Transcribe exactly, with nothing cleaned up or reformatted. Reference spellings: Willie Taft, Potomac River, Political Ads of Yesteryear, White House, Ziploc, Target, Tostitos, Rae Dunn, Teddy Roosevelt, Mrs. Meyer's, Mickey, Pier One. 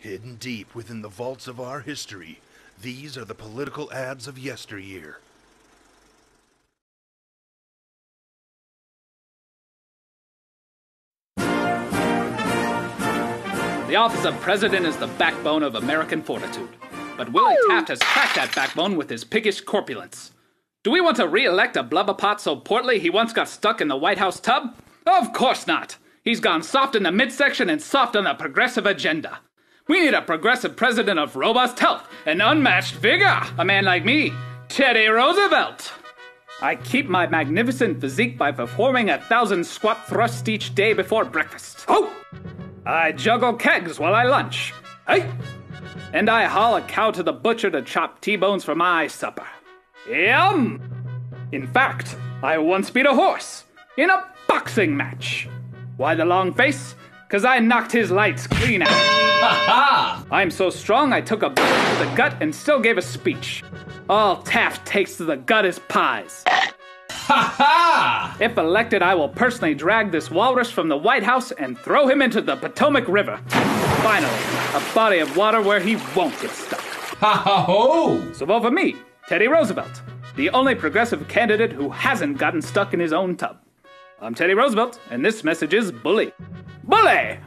Hidden deep within the vaults of our history, these are the political ads of yesteryear. The office of president is the backbone of American fortitude, but Willie Taft has cracked that backbone with his piggish corpulence. Do we want to re-elect a blubberpot so portly he once got stuck in the White House tub? Of course not! He's gone soft in the midsection and soft on the progressive agenda. We need a progressive president of robust health and unmatched vigor! A man like me, Teddy Roosevelt! I keep my magnificent physique by performing a thousand squat thrusts each day before breakfast. Oh! I juggle kegs while I lunch. Hey! And I haul a cow to the butcher to chop T-bones for my supper. Yum! In fact, I once beat a horse in a boxing match. Why the long face? Cause I knocked his lights clean out. Ha ha! I'm so strong I took a bullet to the gut and still gave a speech. All Taft takes to the gut is pies. Ha ha! If elected, I will personally drag this walrus from the White House and throw him into the Potomac River. Finally, a body of water where he won't get stuck. Ha ha ho! So vote for me, Teddy Roosevelt, the only progressive candidate who hasn't gotten stuck in his own tub. I'm Teddy Roosevelt, and this message is Bully. Bully!